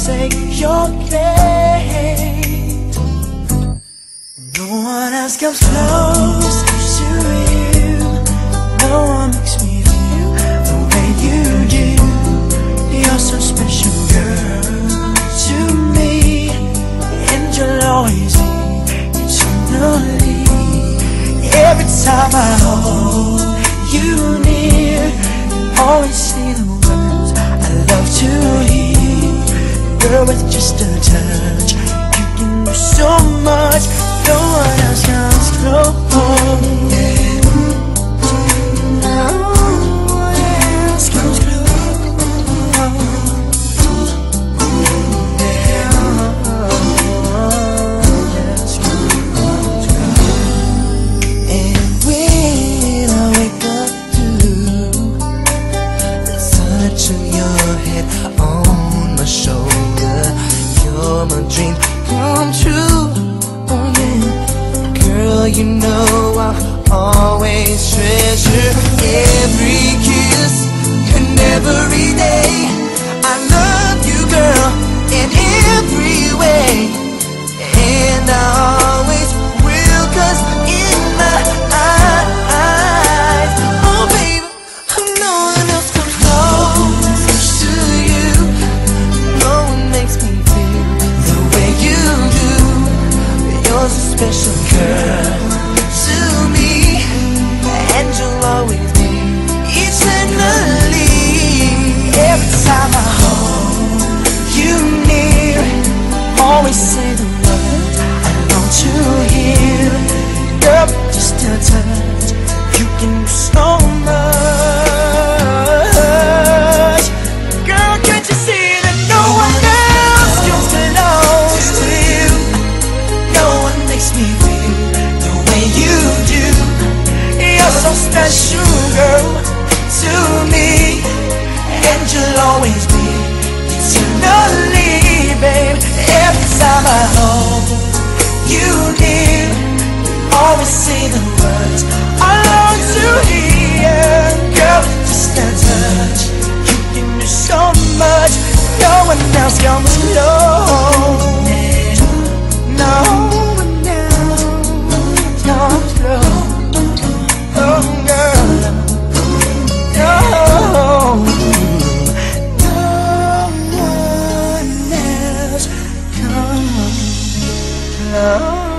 forsake your faith. No one else comes close to you. No one makes me feel the way you do. You're so special, girl, to me. And you'll always be eternally. Every time I hold you near, always see the words I love to hear. Girl, with just a touch, you can do so much. No one else comes close. No one else comes close. And when I wake up to the touch of your head on my shoulder, you're my dream come true. You know I'll always treasure every kiss and every day. I love you, girl, in every way. And I always will, 'cause in my eyes, oh baby, no one else comes close to you. No one makes me feel the way you do. You're so special, girl, always be eternally. Every time I hold you near, always say the words I want to hear. Girl, just a touch, you can do so much. Girl, can't you see that no one else comes close to you? No one makes me feel the way you do. You're so special, girl, to me, and you'll always be eternally, babe. Every time I hold you near, always say the words I long to hear. Girl, just a touch, you can do so much. No one else comes close. No one else comes close. Oh, girl. No one else comes close.